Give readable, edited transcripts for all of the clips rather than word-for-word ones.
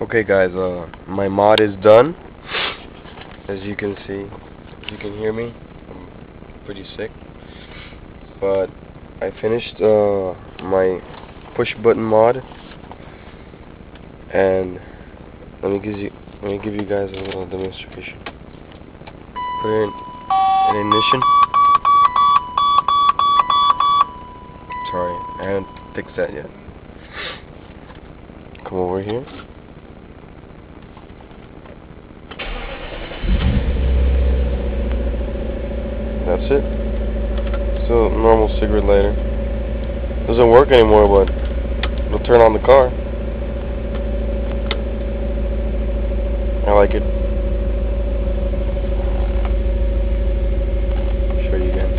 Okay guys, my mod is done. As you can see, you can hear me, I'm pretty sick, but I finished my push button mod, and let me give you guys a little demonstration. Put in an ignition. Sorry, I haven't fixed that yet. Come over here. That's it. So normal cigarette lighter. Doesn't work anymore, but it'll turn on the car. I like it. Show you again.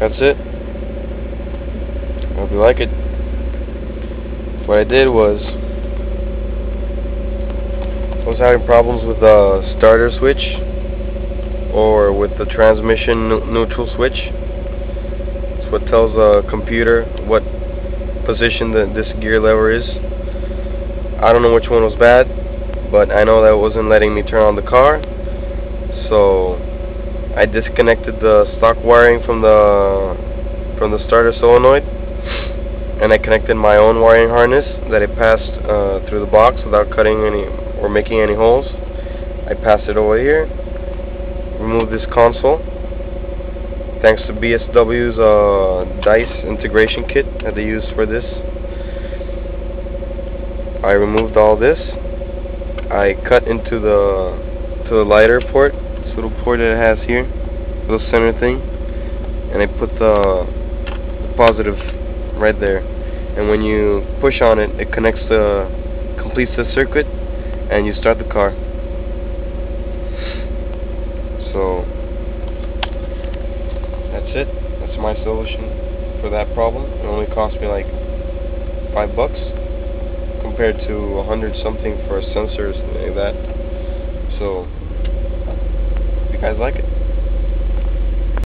That's it. I hope you like it. What I did was, I was having problems with the starter switch or with the transmission neutral switch. It's what tells the computer what position this gear lever is. I don't know which one was bad, but I know that it wasn't letting me turn on the car, so I disconnected the stock wiring from the starter solenoid, and I connected my own wiring harness that I passed through the box without cutting any or making any holes. I passed it over here, removed this console. Thanks to BSW's DICE integration kit that they used for this, I removed all this. I cut into the lighter port, this little port that it has here, little center thing, and I put the positive right there, and when you push on it, it completes the circuit and you start the car. So that's it, that's my solution for that problem. It only cost me like $5 compared to 100 something for sensors and like that. So guys like it.